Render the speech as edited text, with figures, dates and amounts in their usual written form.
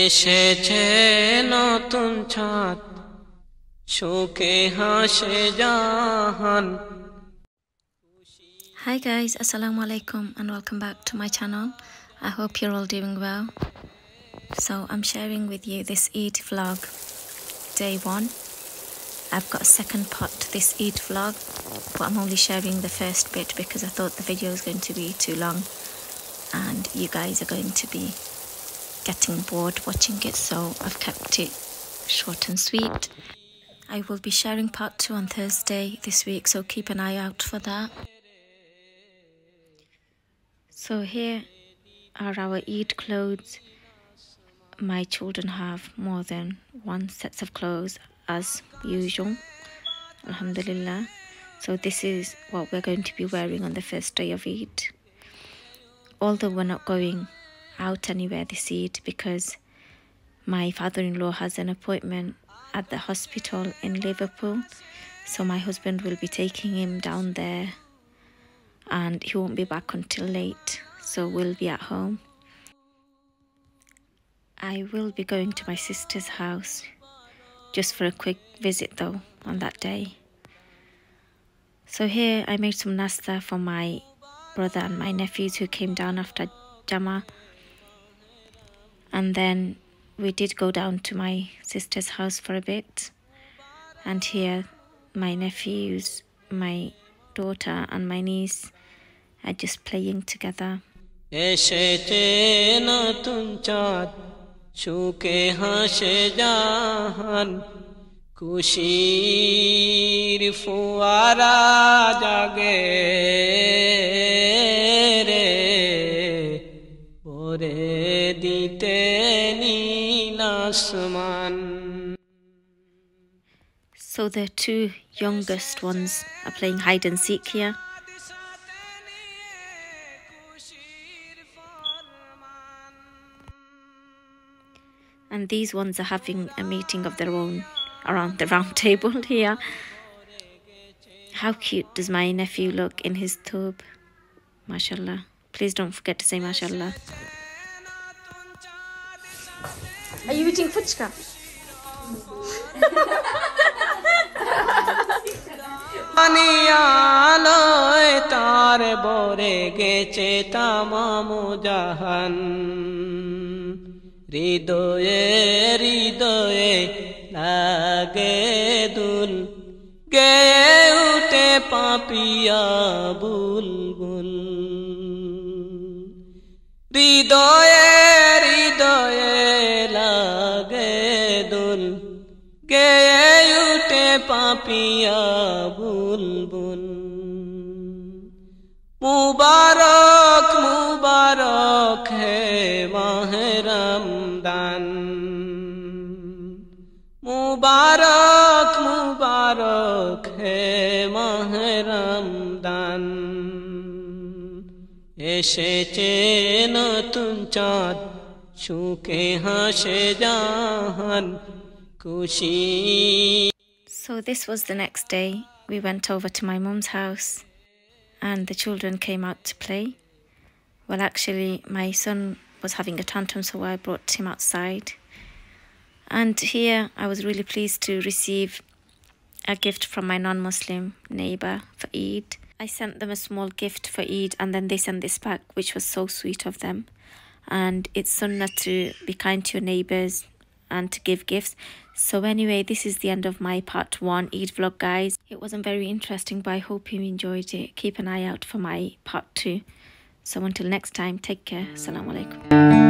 এসেছে নতুন চাঁদ সুখে হাসে জাহান। Hi guys, assalamu alaikum and welcome back to my channel. I hope you're all doing well. So I'm sharing with you this Eid vlog, day one. I've got a second part to this Eid vlog, but I'm only sharing the first bit because I thought the video was going to be too long and you guys are going to be getting bored watching it, so I've kept it short and sweet. I will be sharing part 2 on Thursday this week, so keep an eye out for that. So here are our Eid clothes. My children have more than one set of clothes as usual, alhamdulillah. So this is what we're going to be wearing on the first day of Eid. Although we're not going out anywhere this Eid because my father-in-law has an appointment at the hospital in Liverpool, so my husband will be taking him down there and he won't be back until late, so we'll be at home. I will be going to my sister's house just for a quick visit though on that day. So here I made some nasta for my brother and my nephews who came down after Jama. And then we did go down to my sister's house for a bit. And here my nephews, my daughter and my niece are just playing together. So the two youngest ones are playing hide and seek here. And these ones are having a meeting of their own around the round table here. How cute does my nephew look in his thobe? Mashallah. Please don't forget to say Mashallah. Are you eating fuchka? Papiya বুলবুল মুবারক মুবারক হে মাহ রমদান মুবারক মুবারক হে মাহ রমদান এসেছে নতুন চাঁদ সুখে হাসে জাহান খুশি। So this was the next day. We went over to my mum's house and the children came out to play. Well, actually my son was having a tantrum, so I brought him outside. And here I was really pleased to receive a gift from my non-Muslim neighbour for Eid. I sent them a small gift for Eid and then they sent this back, which was so sweet of them. And it's Sunnah to be kind to your neighbours and to give gifts. So anyway, this is the end of my part 1 Eid vlog, guys. It wasn't very interesting, but I hope you enjoyed it. Keep an eye out for my part 2. So until next time, take care. Assalamu alaikum.